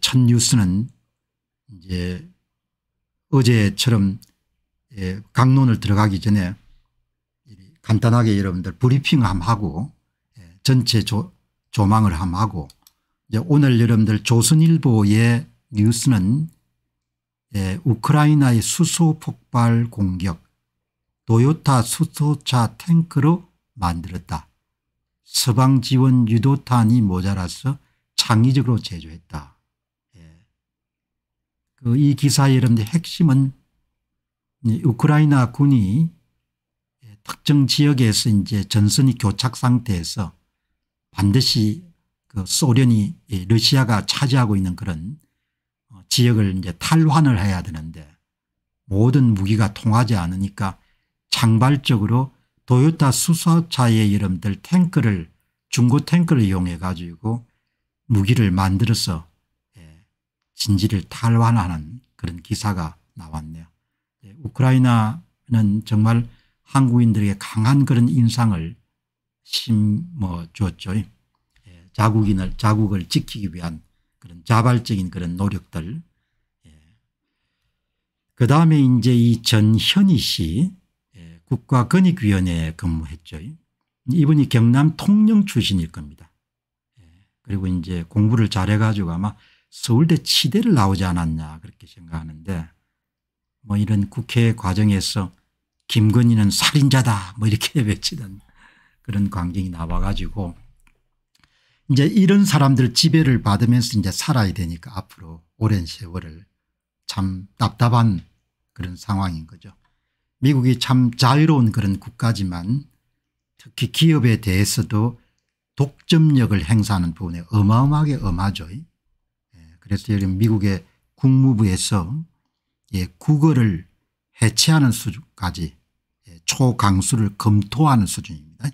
첫 뉴스는 이제 어제처럼 강론을 들어가기 전에 간단하게 여러분들 브리핑을 하고 전체 조망을 하고, 이제 오늘 여러분들 조선일보의 뉴스는 우크라이나의 수소 폭발 공격, 도요타 수소차 탱크로 만들었다. 서방 지원 유도탄이 모자라서 창의적으로 제조했다. 이 기사의 여러분들 핵심은 우크라이나 군이 특정 지역에서 이제 전선이 교착 상태에서 반드시 소련이 러시아가 차지하고 있는 그런 지역을 이제 탈환을 해야 되는데 모든 무기가 통하지 않으니까 창발적으로 도요타 수소차의 여러분들 탱크를 중고 탱크를 이용해 가지고 무기를 만들어서 진지를 탈환하는 그런 기사가 나왔네요. 우크라이나는 정말 한국인들에게 강한 그런 인상을 심어줬죠. 자국을 지키기 위한 그런 자발적인 그런 노력들. 그 다음에 이제 이 전현희 씨 국가건익위원회에 근무했죠. 이분이 경남 통영 출신일 겁니다. 그리고 이제 공부를 잘해가지고 아마 서울대 치대를 나오지 않았냐 그렇게 생각하는데, 뭐 이런 국회 과정에서 김건희는 살인자다 뭐 이렇게 외치던 그런 광경이 나와가지고 이제 이런 사람들 지배를 받으면서 이제 살아야 되니까 앞으로 오랜 세월을 참 답답한 그런 상황인 거죠. 미국이 참 자유로운 그런 국가지만 특히 기업에 대해서도 독점력을 행사하는 부분에 어마어마하게 엄하죠. 그래서 미국의 국무부에서 국어를 해체하는 수준까지 초강수를 검토하는 수준입니다.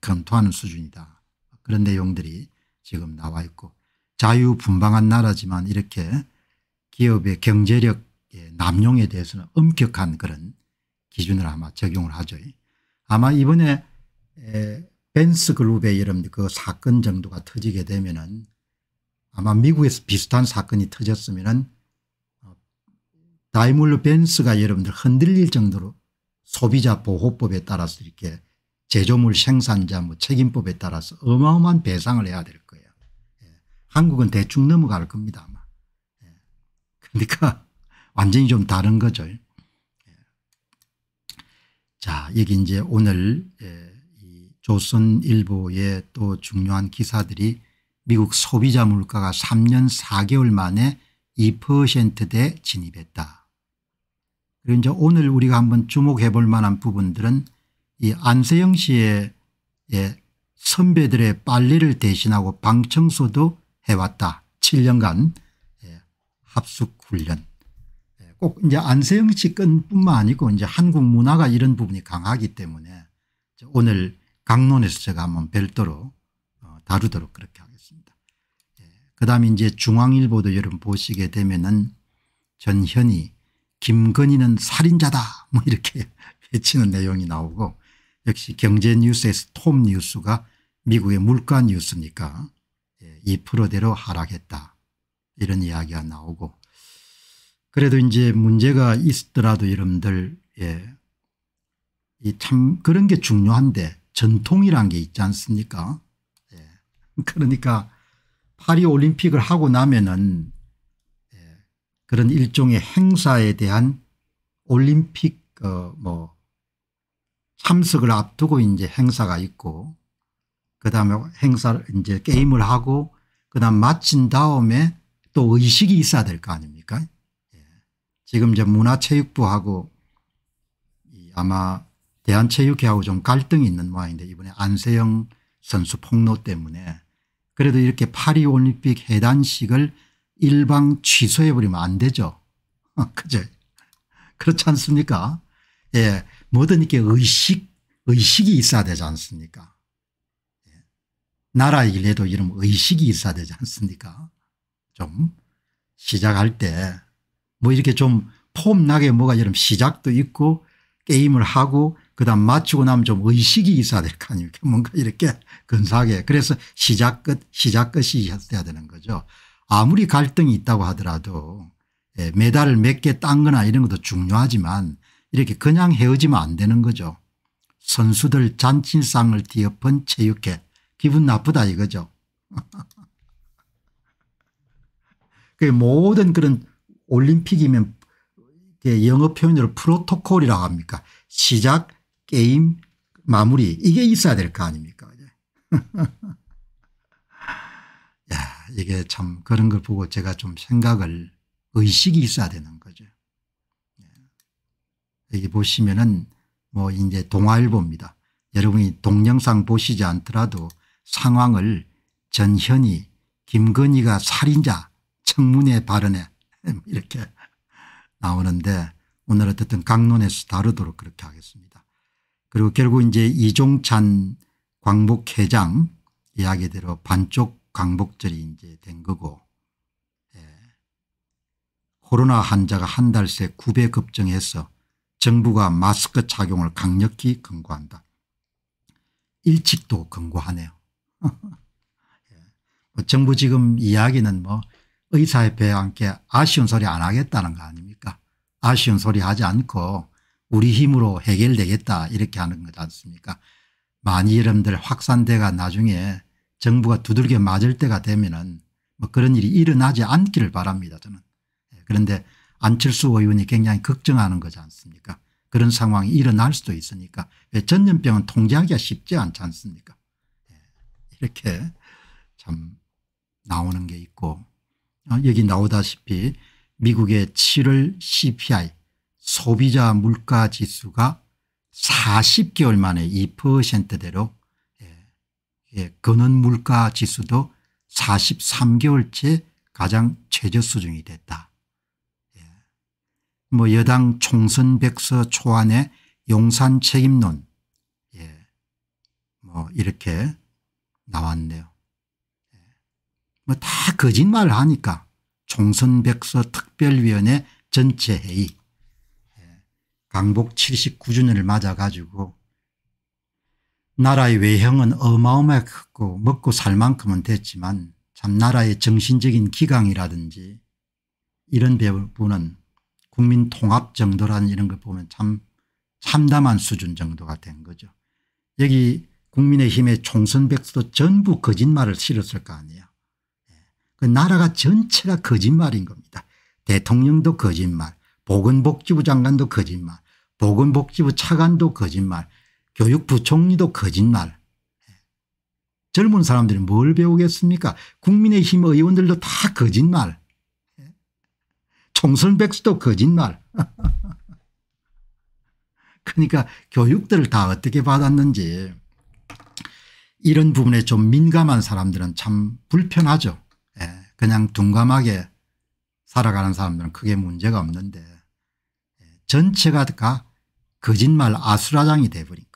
검토하는 수준이다. 그런 내용들이 지금 나와 있고, 자유분방한 나라지만 이렇게 기업의 경제력 남용에 대해서는 엄격한 그런 기준을 아마 적용을 하죠. 아마 이번에 벤스 그룹의 여러분들 그 사건 정도가 터지게 되면은 아마 미국에서 비슷한 사건이 터졌으면은 다이물러 벤츠가 여러분들 흔들릴 정도로 소비자 보호법에 따라서 이렇게 제조물 생산자 뭐 책임법에 따라서 어마어마한 배상을 해야 될 거예요. 한국은 대충 넘어갈 겁니다 아마. 그러니까 완전히 좀 다른 거죠. 자, 여기 이제 오늘 이 조선일보의 또 중요한 기사들이 미국 소비자 물가가 3년 4개월 만에 2%대 진입했다. 그리고 이제 오늘 우리가 한번 주목해 볼 만한 부분들은 이 안세영 씨의 선배들의 빨래를 대신하고 방청소도 해왔다. 7년간 합숙훈련. 꼭 이제 안세영 씨 건뿐만 아니고 이제 한국 문화가 이런 부분이 강하기 때문에 오늘 강론에서 제가 한번 별도로 다루도록 그렇게 하겠습니다. 그 다음에 이제 중앙일보도 여러분 보시게 되면은 전현희, 김건희는 살인자다 뭐 이렇게 외치는 내용이 나오고, 역시 경제뉴스에서 톱뉴스가 미국의 물가 뉴스니까 2%대로 하락했다 이런 이야기가 나오고, 그래도 이제 문제가 있더라도 여러분들 참 그런 게 중요한데 전통이란 게 있지 않습니까? 그러니까 파리올림픽을 하고 나면은 그런 일종의 행사에 대한 올림픽 뭐 참석을 앞두고 이제 행사가 있고, 그다음에 행사를 이제 게임을 하고 그다음 마친 다음에 또 의식이 있어야 될 거 아닙니까? 지금 이제 문화체육부하고 아마 대한체육회하고 좀 갈등이 있는 모양인데, 이번에 안세영 선수 폭로 때문에 그래도 이렇게 파리올림픽 해단식을 일방 취소해버리면 안 되죠. 그죠? 그렇지 않습니까? 뭐든 이렇게 의식이 있어야 되지 않습니까? 나라 일에도 이런 의식이 있어야 되지 않습니까? 좀 시작할 때 뭐 이렇게 좀 폼나게 뭐가 이런 시작도 있고 게임을 하고 그다음 맞추고 나면 좀 의식이 있어야 될 거 아닙니까? 뭔가 이렇게 근사하게. 그래서 시작 끝이 있어야 되는 거죠. 아무리 갈등이 있다고 하더라도 메달을 몇 개 딴 거나 이런 것도 중요하지만 이렇게 그냥 헤어지면 안 되는 거죠. 선수들 잔치상을 뒤엎은 체육회. 기분 나쁘다 이거죠. 모든 그런 올림픽이면 영어 표현으로 프로토콜이라고 합니까. 시작, 게임, 마무리 이게 있어야 될 거 아닙니까. 야, 이게 참 그런 걸 보고 제가 좀 생각을 의식이 있어야 되는 거죠. 여기 보시면은 뭐 이제 동아일보입니다. 여러분이 동영상 보시지 않더라도 상황을 전현희, 김건희가 살인자 청문회 발언에 이렇게 나오는데 오늘 어쨌든 강론에서 다루도록 그렇게 하겠습니다. 그리고 결국 이제 이종찬 광복회장 이야기대로 반쪽 광복절이 이제 된 거고, 코로나 환자가 한 달 새 9배 급증해서 정부가 마스크 착용을 강력히 권고한다. 일찍도 권고하네요. 정부 지금 이야기는 뭐 의사협회와 함께 아쉬운 소리 안 하겠다는 거 아닙니까. 아쉬운 소리 하지 않고 우리 힘으로 해결되겠다 이렇게 하는 거지 않습니까. 만일 여러분들 확산대가 나중에 정부가 두들겨 맞을 때가 되면은 뭐 그런 일이 일어나지 않기를 바랍니다 저는. 그런데 안철수 의원이 굉장히 걱정하는 거지 않습니까. 그런 상황이 일어날 수도 있으니까. 왜 전염병은 통제하기가 쉽지 않지 않습니까. 이렇게 참 나오는 게 있고, 여기 나오다시피 미국의 7월 CPI 소비자 물가지수가 40개월 만에 2%대로 근원 물가지수도 43개월째 가장 최저 수준이 됐다. 뭐 여당 총선백서 초안의 용산 책임론, 뭐 이렇게 나왔네요. 뭐 다 거짓말을 하니까 총선백서 특별위원회 전체 회의, 광복 79주년을 맞아 가지고 나라의 외형은 어마어마하게 크고 먹고 살 만큼은 됐지만 참 나라의 정신적인 기강이라든지 이런 부분은 국민 통합 정도라는 이런 걸 보면 참 참담한 수준 정도가 된 거죠. 여기 국민의힘의 총선 백서도 전부 거짓말을 실었을 거 아니에요. 그 나라가 전체가 거짓말인 겁니다. 대통령도 거짓말, 보건복지부 장관도 거짓말, 보건복지부 차관도 거짓말, 교육부 총리도 거짓말. 젊은 사람들이 뭘 배우겠습니까? 국민의힘 의원들도 다 거짓말. 총선 백수도 거짓말. 그러니까 교육들을 다 어떻게 받았는지 이런 부분에 좀 민감한 사람들은 참 불편하죠. 그냥 둔감하게 살아가는 사람들은 크게 문제가 없는데 전체가 다 거짓말 아수라장이 돼버린